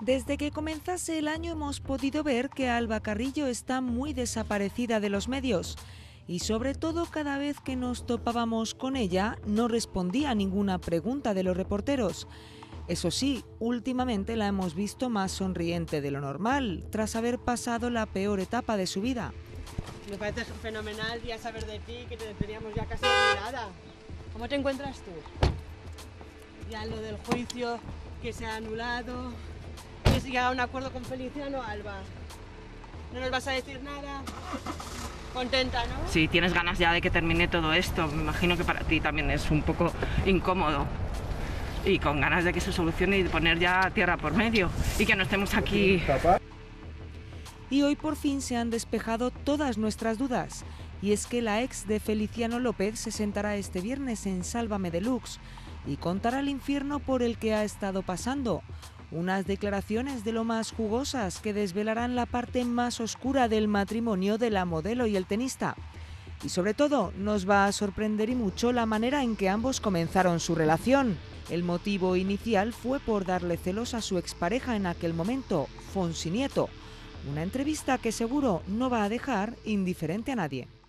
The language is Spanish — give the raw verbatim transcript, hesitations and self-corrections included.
Desde que comenzase el año hemos podido ver que Alba Carrillo está muy desaparecida de los medios y sobre todo cada vez que nos topábamos con ella no respondía a ninguna pregunta de los reporteros. Eso sí, últimamente la hemos visto más sonriente de lo normal tras haber pasado la peor etapa de su vida. Me parece fenomenal ya saber de ti, que te teníamos ya casi olvidada. ¿Cómo te encuentras tú? Ya lo del juicio que se ha anulado. ¿Quieres llegar a un acuerdo con Feliciano, Alba? ¿No nos vas a decir nada? Contenta, ¿no? Sí, tienes ganas ya de que termine todo esto. Me imagino que para ti también es un poco incómodo. Y con ganas de que se solucione y de poner ya tierra por medio. Y que no estemos aquí. Y hoy por fin se han despejado todas nuestras dudas. Y es que la ex de Feliciano López se sentará este viernes en Sálvame Deluxe y contará el infierno por el que ha estado pasando. Unas declaraciones de lo más jugosas que desvelarán la parte más oscura del matrimonio de la modelo y el tenista. Y sobre todo, nos va a sorprender y mucho la manera en que ambos comenzaron su relación. El motivo inicial fue por darle celos a su expareja en aquel momento, Fonsi Nieto. Una entrevista que seguro no va a dejar indiferente a nadie.